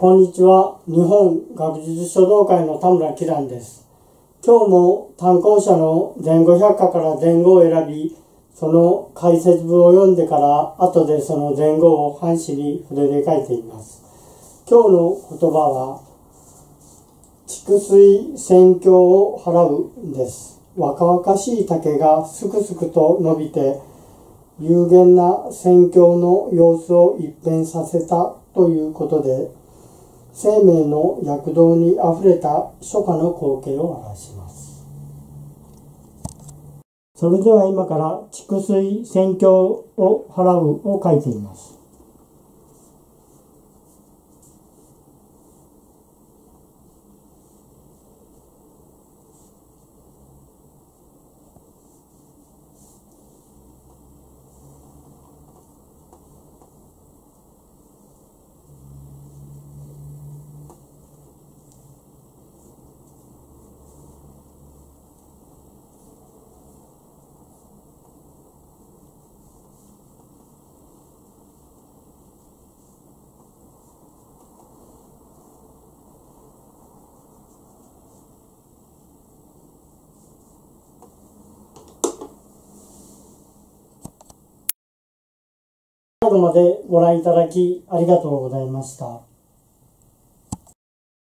こんにちは。日本学術書道会の田村喜蘭です。今日も単行者の前後百科から前後を選び、その解説文を読んでから、後でその前後を半紙に筆で書いています。今日の言葉は、蓄水仙境を払うです。若々しい竹がすくすくと伸びて、幽玄な仙境の様子を一変させたということで、生命の躍動にあふれた初夏の光景を表します。それでは今から「蓄水仙境を払う」を書いています。最後までご覧いただきありがとうございました。